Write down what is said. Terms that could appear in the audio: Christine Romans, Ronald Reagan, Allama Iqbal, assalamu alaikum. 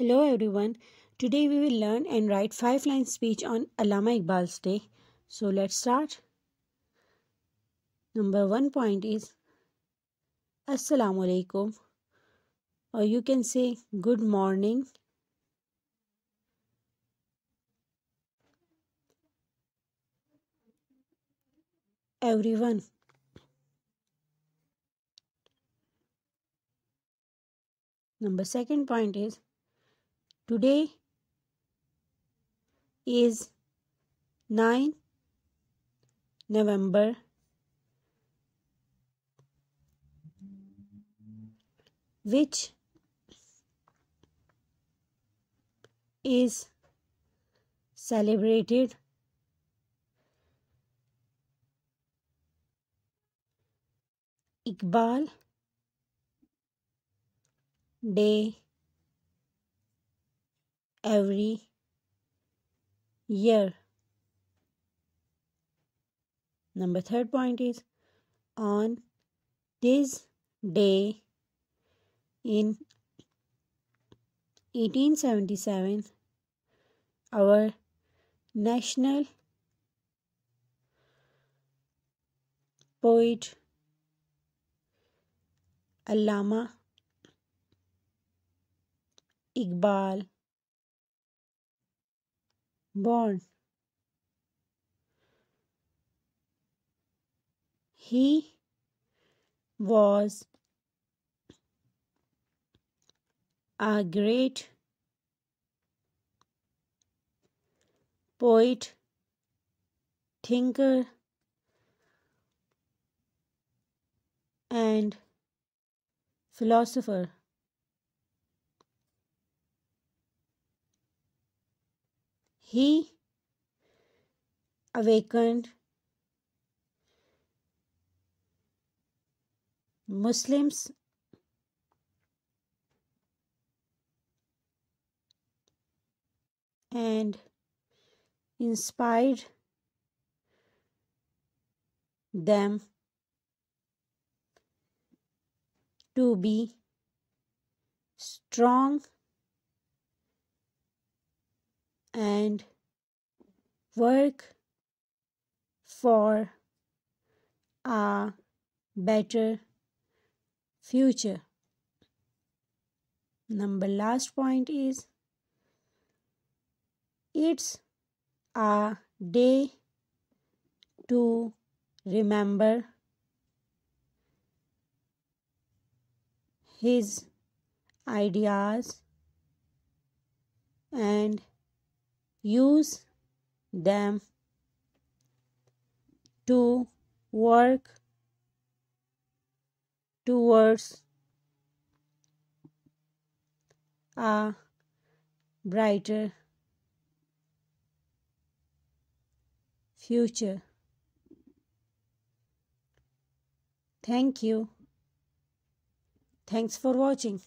Hello everyone, today we will learn and write 5-line speech on Allama Iqbal's day. So let's start. Number 1 point is Assalamu Alaikum, or you can say good morning. Everyone. Number 2nd point is today is 9 November 2022, which is celebrated Iqbal Day every year. Number 3rd point is on this day in 1877 our national poet Allama Iqbal born. He was a great poet, thinker, and philosopher. He awakened Muslims and inspired them to be strong and work for a better future. Last point is it's a day to remember his ideas and use them to work towards a brighter future. Thank you. Thanks for watching.